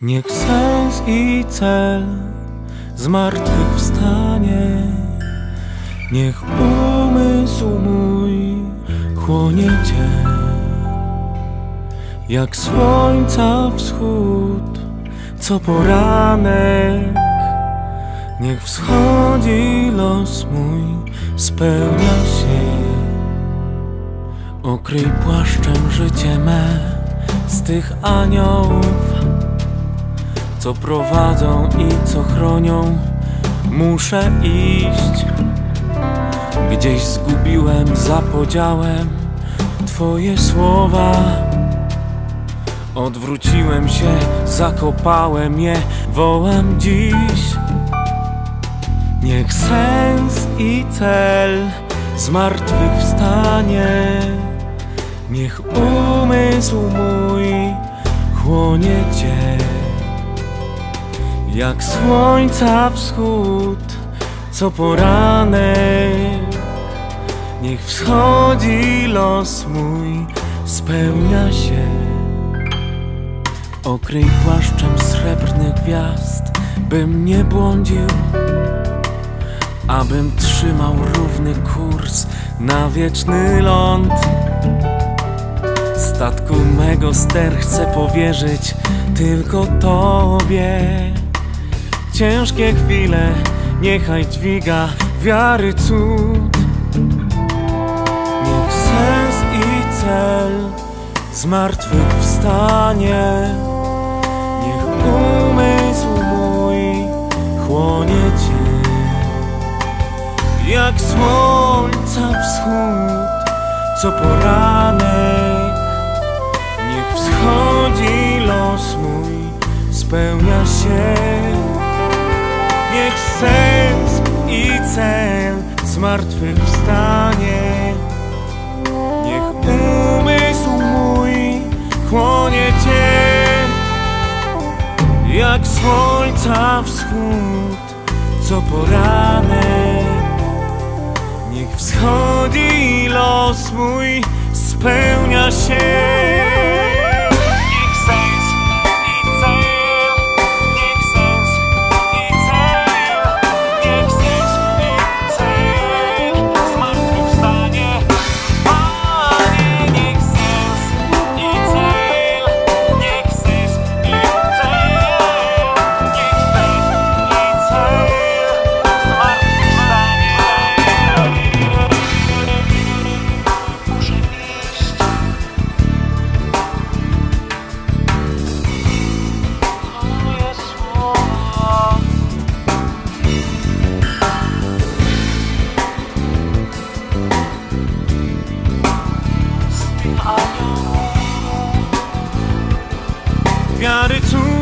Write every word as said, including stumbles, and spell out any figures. Niech sens i cel zmartwychwstanie, niech umysł mój chłonie Cię, jak słońca wschód co poranek. Niech wschodzi los mój, spełnia się. Okryj płaszczem życie me z tych aniołów, co prowadzą i co chronią. Muszę iść, gdzieś zgubiłem za podziałem Twoje słowa. Odwróciłem się, zakopałem je, wołam dziś. Niech sens i cel zmartwychwstanie, niech umysł mój chłonie Cię, jak słońca wschód co poranek. Niech wschodzi los mój, spełnia się. Okryj płaszczem srebrnych gwiazd, bym nie błądził, abym trzymał równy kurs na wieczny ląd. Statku mego ster chcę powierzyć tylko Tobie. Ciężkie chwile niechaj dźwiga wiary cud. Niech sens i cel zmartwychwstanie, niech umysł mój chłonie Cię, jak słońca wschód co poranek. Niech wschodzi los mój, spełnia się. Niech sens i cel zmartwychwstanie, niech umysł mój chłonie Cię, jak słońca wschód co poranek. Niech wschodzi los mój, spełnia się. Got it too.